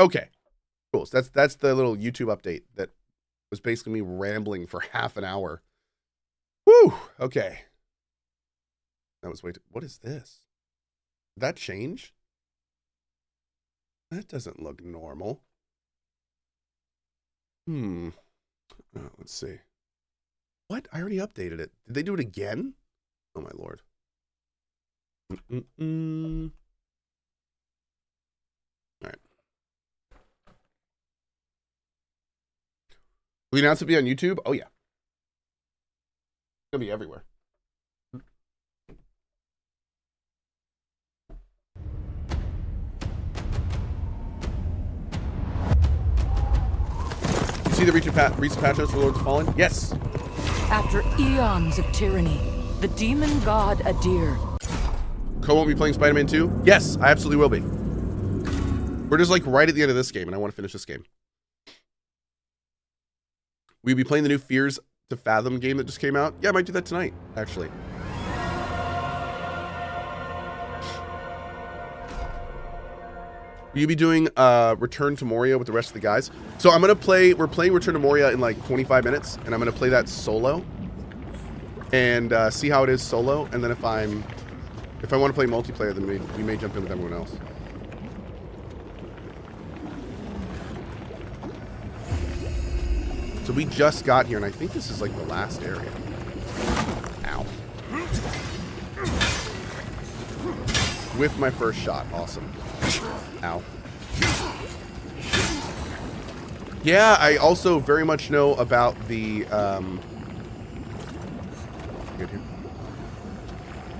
Okay, cool. So that's the little YouTube update that was basically me rambling for half an hour. Woo! Okay. That was way too... What is this? Did that change? That doesn't look normal. Hmm. Oh, let's see. What? I already updated it. Did they do it again? Oh, my Lord. All right. We announced it'll be on YouTube? Oh, yeah. It's going to be everywhere. See the recent patch notes for Lords of the Fallen? Yes. After eons of tyranny, the demon god Adir. Cohh won't be playing Spider-Man 2? Yes, I absolutely will be. We're just like right at the end of this game, and I want to finish this game. We'll be playing the new Fears to Fathom game that just came out. Yeah, I might do that tonight, actually. Will you be doing Return to Moria with the rest of the guys? So I'm going to play, we're playing Return to Moria in like 25 minutes, and I'm going to play that solo and see how it is solo. And then if I want to play multiplayer, then we may jump in with everyone else. So we just got here, and I think this is like the last area. Ow. With my first shot, awesome. Ow. Yeah, I also very much know about the,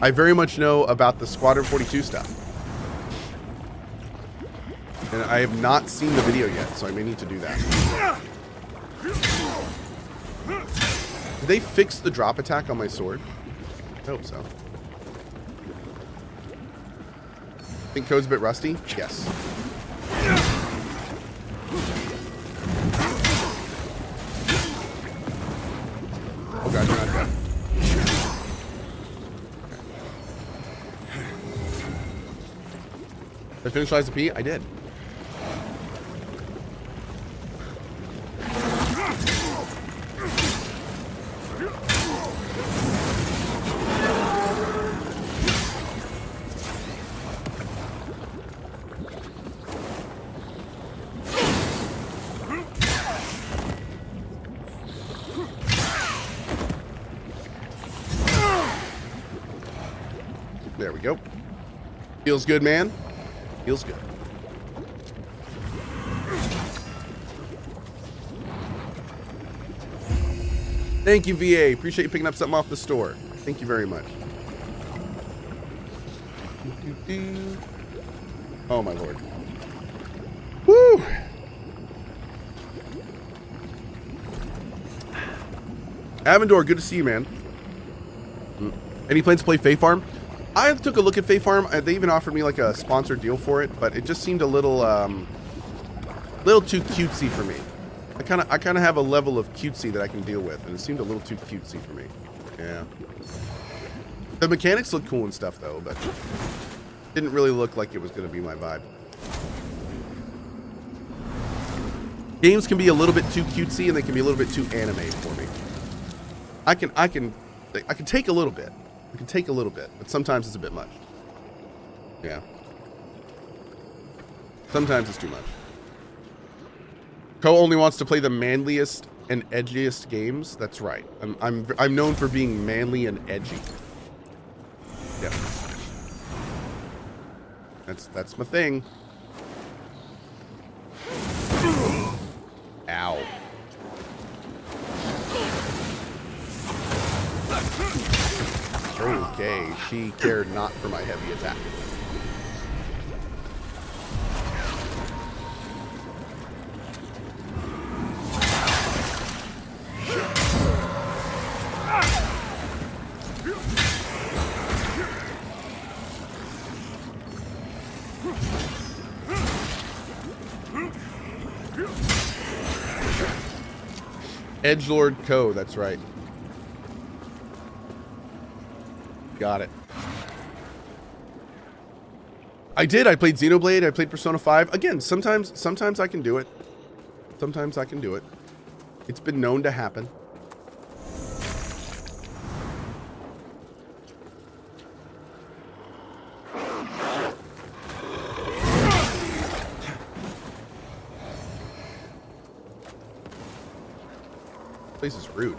I very much know about the Squadron 42 stuff. And I have not seen the video yet, so I may need to do that. Did they fix the drop attack on my sword? I hope so. Think Code's a bit rusty? Yes. Oh god, you're not dead. Did I finish Lies of P? I did. Feels good, man. Feels good. Thank you, VA. Appreciate you picking up something off the store. Thank you very much. Oh, my Lord. Woo! Avondor, good to see you, man. Any plans to play Fae Farm? I took a look at Fae Farm. They even offered me like a sponsored deal for it, but it just seemed a little, little too cutesy for me. I kind of have a level of cutesy that I can deal with, and it seemed a little too cutesy for me. Yeah. The mechanics look cool and stuff, though, but didn't really look like it was going to be my vibe. Games can be a little bit too cutesy, and they can be a little bit too anime for me. I can take a little bit. I can take a little bit, but sometimes it's a bit much. Yeah. Sometimes it's too much. Cohh only wants to play the manliest and edgiest games. That's right. I'm known for being manly and edgy. Yeah. That's my thing. Ow. Okay, she cared not for my heavy attack. Edgelord Cohh, that's right. Got it. I did. I played Xenoblade. I played Persona 5. Again, sometimes I can do it. Sometimes I can do it. It's been known to happen. This place is rude.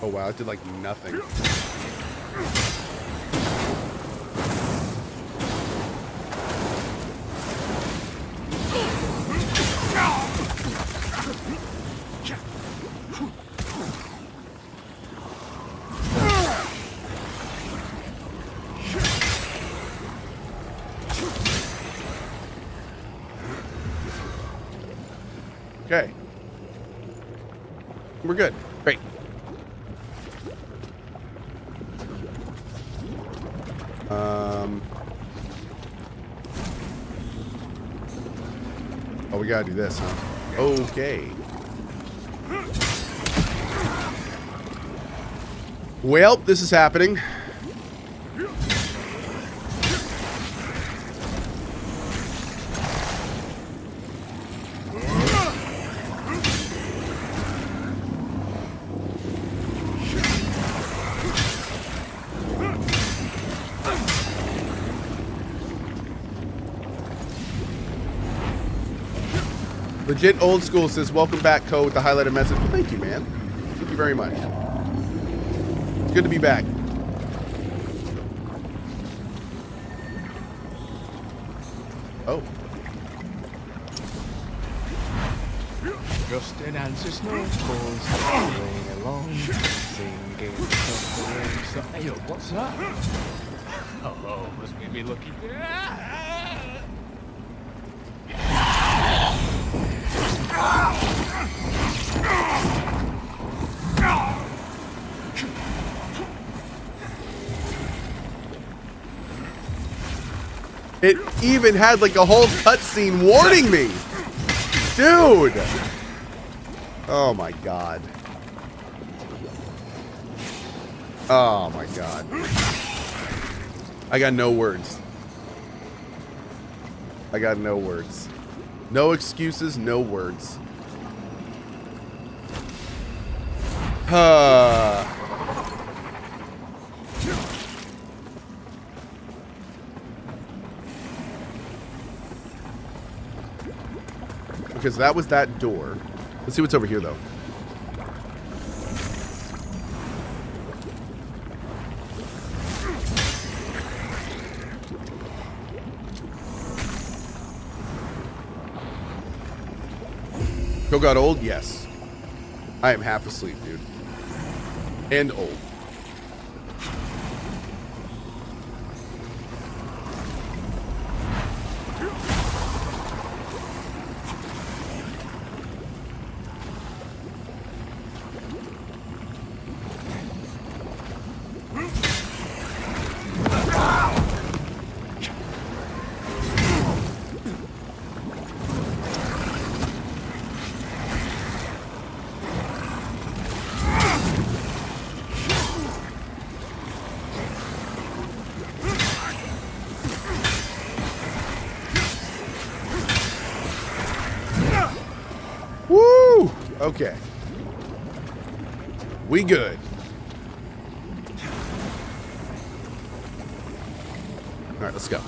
Oh wow, it did like nothing. Okay. We're good. Great. Oh, we gotta do this, huh? Okay. Well, this is happening. Legit old school says, welcome back, Cohh, with the highlighted message. Well, thank you, man. Thank you very much. It's good to be back. Oh. Just an answer's no calls along, singing something. Hey, yo, what's up? Hello, must be me looking. It even had like a whole cutscene warning me, dude. Oh my god. Oh my god. I got no words. I got no words. No excuses, no words. Because that was that door. Let's see what's over here, though. Cohh got old? Yes. I am half asleep, dude. And old. Okay. We good. All right, let's go.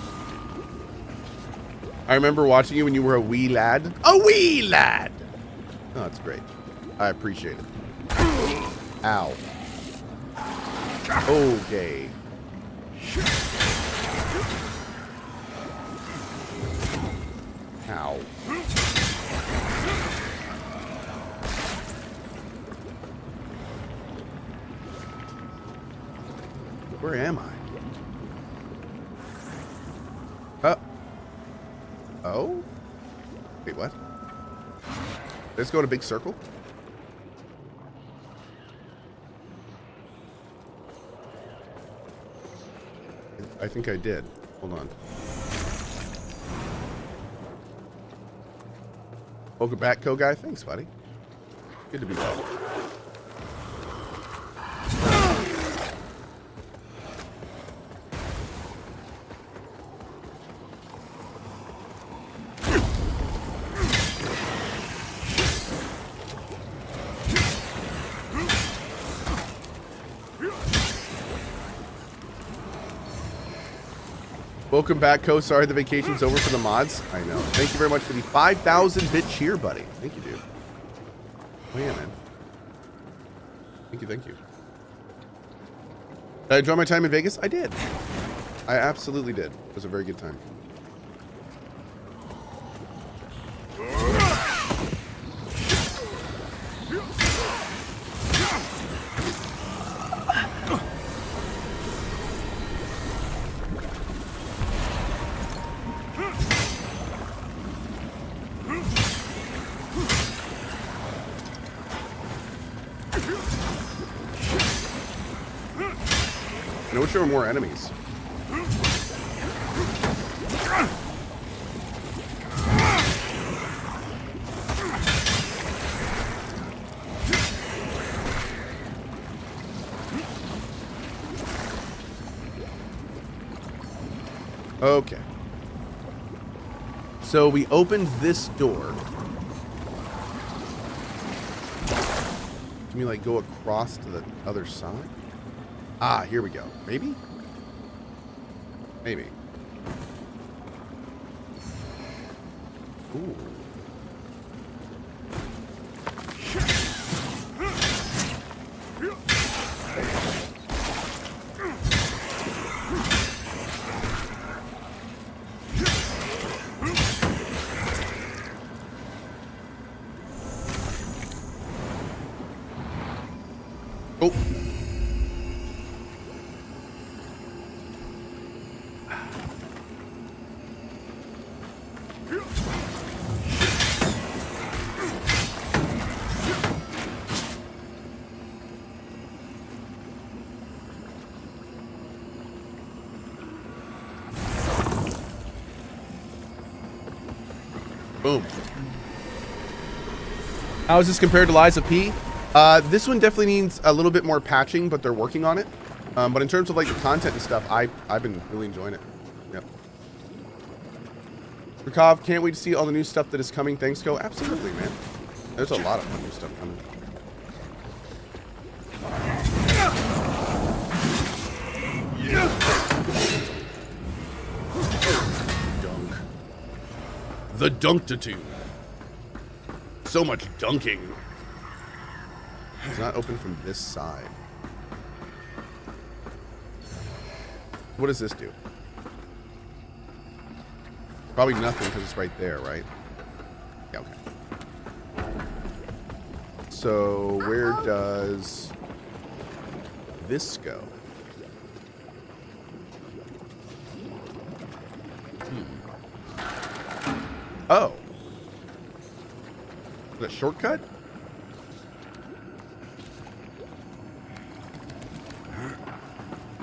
I remember watching you when you were a wee lad. A wee lad! Oh, that's great. I appreciate it. Ow. Okay. Ow. Where am I? Oh? Wait, what? Let's go in a big circle? I think I did. Hold on. Welcome back, Cohh guy. Thanks, buddy. Good to be back. Welcome back, Cohh. Sorry the vacation's over for the mods. I know. Thank you very much for the 5,000-bit cheer, buddy. Thank you, dude. Oh, yeah, man. Thank you, thank you. Did I enjoy my time in Vegas? I did. I absolutely did. It was a very good time. There are more enemies. Okay. So we opened this door. Can we like go across to the other side? Ah, here we go. Maybe? Maybe. Ooh. How is this compared to Lies of P? This one definitely needs a little bit more patching, but they're working on it. But in terms of like the content and stuff, I've been really enjoying it. Yep. Rakov, can't wait to see all the new stuff that is coming. Thanks, Cohh. Absolutely, man. There's a lot of new stuff coming. Dunk. The Dunktitude. So much dunking. It's not open from this side. What does this do? Probably nothing because it's right there, right? Yeah, okay. So where does this go? Oh. A shortcut?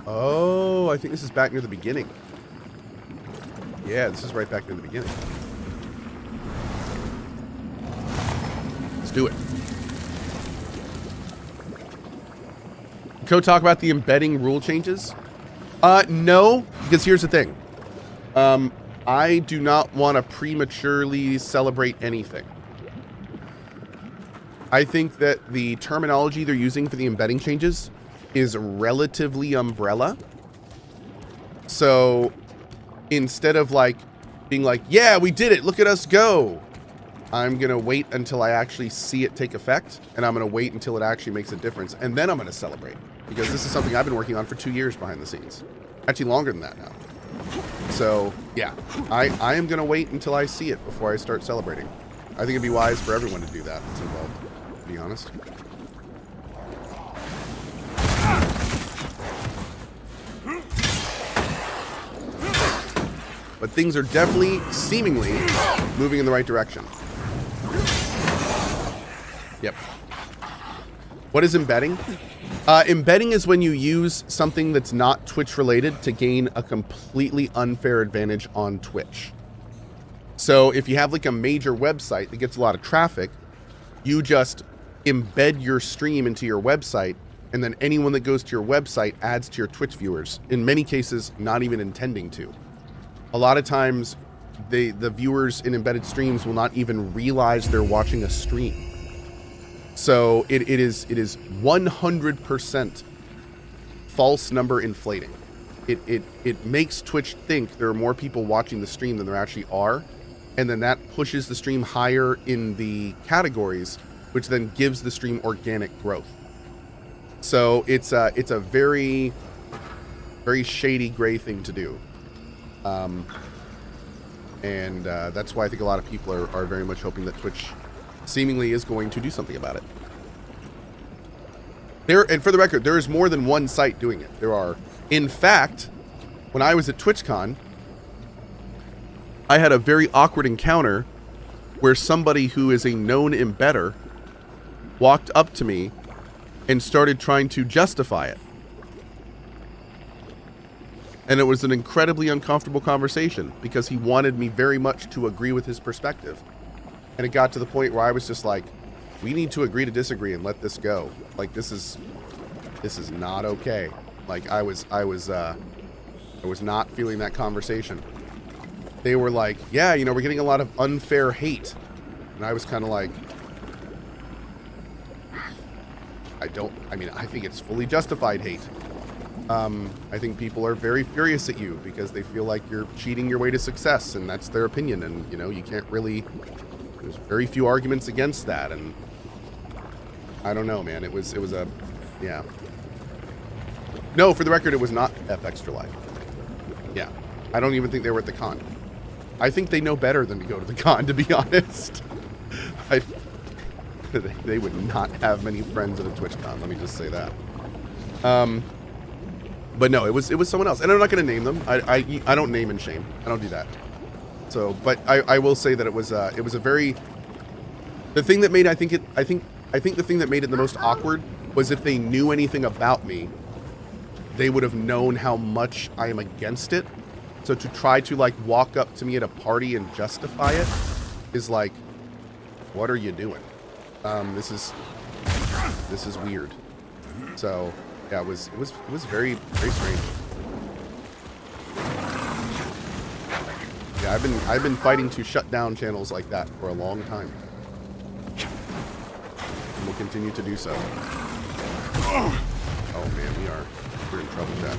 Oh, I think this is back near the beginning. Yeah, this is right back near the beginning. Let's do it. Cohh, talk about the embedding rule changes? No, because here's the thing. I do not want to prematurely celebrate anything. I think that the terminology they're using for the embedding changes is relatively umbrella. So instead of like being like, yeah, we did it, look at us go, I'm going to wait until I actually see it take effect, and I'm going to wait until it actually makes a difference, and then I'm going to celebrate, because this is something I've been working on for 2 years behind the scenes. Actually longer than that now. So, yeah, I am going to wait until I see it before I start celebrating. I think it'd be wise for everyone to do that that's involved, to be honest. But things are definitely, seemingly, moving in the right direction. Yep. What is embedding? Embedding is when you use something that's not Twitch-related to gain a completely unfair advantage on Twitch. So if you have like a major website that gets a lot of traffic, you just embed your stream into your website, and then anyone that goes to your website adds to your Twitch viewers, in many cases not even intending to. A lot of times, the viewers in embedded streams will not even realize they're watching a stream. So it is 100% false number inflating. It makes Twitch think there are more people watching the stream than there actually are, and then that pushes the stream higher in the categories, which then gives the stream organic growth. So it's a very, very shady gray thing to do. And that's why I think a lot of people are very much hoping that Twitch seemingly is going to do something about it. And for the record, there is more than one site doing it. There are, in fact, when I was at TwitchCon, I had a very awkward encounter where somebody who is a known embedder walked up to me and started trying to justify it. And it was an incredibly uncomfortable conversation because he wanted me very much to agree with his perspective. And it got to the point where I was just like, we need to agree to disagree and let this go. Like, this is not okay. Like, I was not feeling that conversation. They were like, yeah, you know, we're getting a lot of unfair hate. And I was kind of like, I think it's fully justified hate. I think people are very furious at you because they feel like you're cheating your way to success, and that's their opinion, and, you know, you can't really, there's very few arguments against that, and I don't know, man, it was a, yeah. No, for the record, it was not Extra Life. Yeah, I don't even think they were at the con. I think they know better than to go to the con, to be honest. They would not have many friends at a TwitchCon, let me just say that. But no, it was someone else, and I'm not going to name them. I don't name and shame. I don't do that. So, but I will say that it was a very, the thing that made I think the thing that made it the most awkward was if they knew anything about me, they would have known how much I am against it. So to try to like walk up to me at a party and justify it is like, what are you doing? This is weird. So. Yeah, it was very, very strange. Yeah, I've been fighting to shut down channels like that for a long time, and will continue to do so. Oh man, we're in trouble, Jack.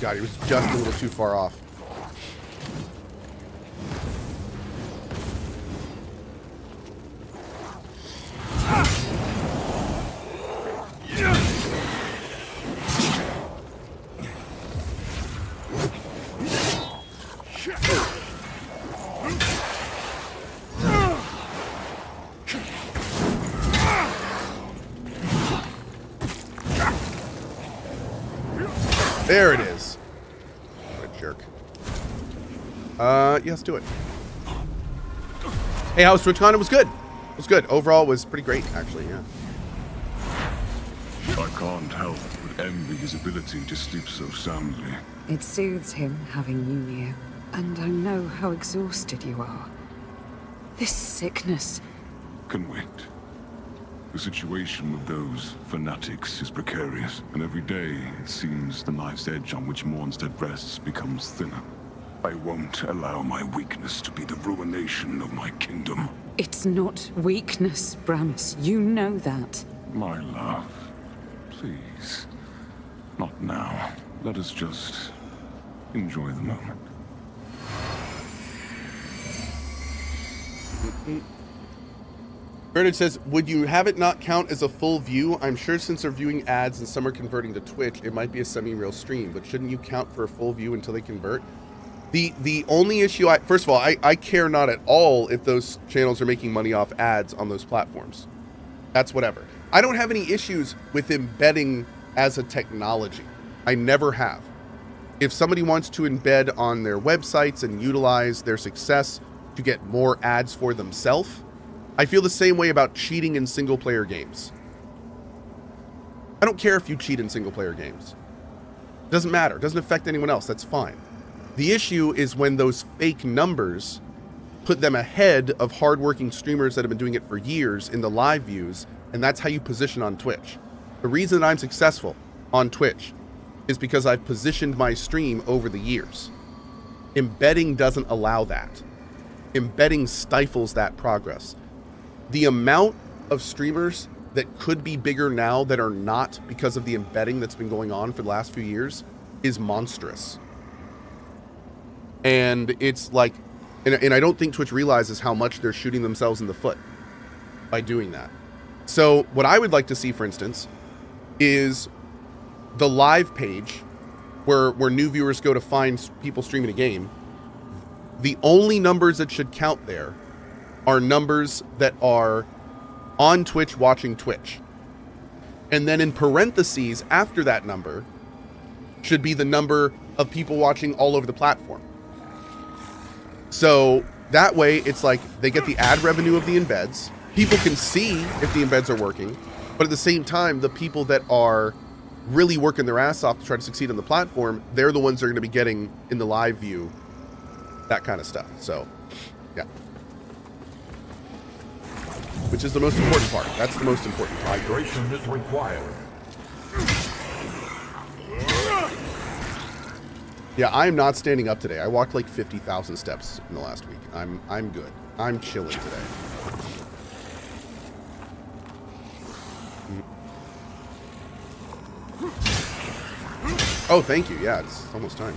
God, he was just a little too far off. There it is. Yes, do it. Hey, how was TwitchCon? It was good. It was good. Overall, it was pretty great, actually, yeah. I can't help but envy his ability to sleep so soundly. It soothes him having you near, and I know how exhausted you are. This sickness can wait. The situation with those fanatics is precarious, and every day it seems the knife's edge on which Mornstead rests becomes thinner. I won't allow my weakness to be the ruination of my kingdom. It's not weakness, Bramus. You know that. My love, please. Not now. Let us just enjoy the moment. Bernard says, would you have it not count as a full view? I'm sure since they're viewing ads and some are converting to Twitch, it might be a semi-real stream, but shouldn't you count for a full view until they convert? The only issue I, first of all, I care not at all if those channels are making money off ads on those platforms. That's whatever. I don't have any issues with embedding as a technology. I never have. If somebody wants to embed on their websites and utilize their success to get more ads for themselves, I feel the same way about cheating in single player games. I don't care if you cheat in single player games. It doesn't matter. It doesn't affect anyone else. That's fine. The issue is when those fake numbers put them ahead of hardworking streamers that have been doing it for years in the live views, and that's how you position on Twitch. The reason that I'm successful on Twitch is because I've positioned my stream over the years. Embedding doesn't allow that. Embedding stifles that progress. The amount of streamers that could be bigger now that are not because of the embedding that's been going on for the last few years is monstrous. And it's like, and I don't think Twitch realizes how much they're shooting themselves in the foot by doing that. So what I would like to see, for instance, is the live page where new viewers go to find people streaming a game. The only numbers that should count there are numbers that are on Twitch watching Twitch. And then in parentheses after that number should be the number of people watching all over the platform. So that way it's like they get the ad revenue of the embeds. People can see if the embeds are working, but at the same time, the people that are really working their ass off to try to succeed on the platform, they're the ones that are going to be getting in the live view, that kind of stuff. So yeah, which is the most important part. That's the most important part. Migration is required. Yeah, I'm not standing up today. I walked like 50,000 steps in the last week. I'm good. I'm chilling today. Oh, thank you. Yeah, it's almost time.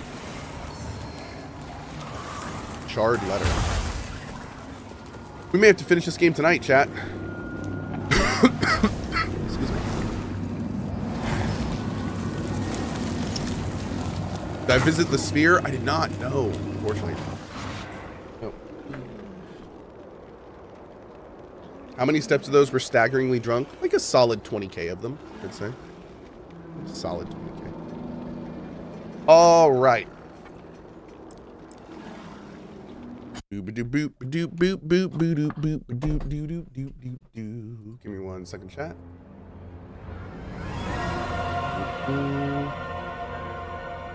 Charred letter. We may have to finish this game tonight, chat. Excuse me. Did I visit the sphere? I did not. No, unfortunately. No. How many steps of those were staggeringly drunk? Like a solid 20K of them, I'd say. Solid 20K. All right. Give me one second, chat.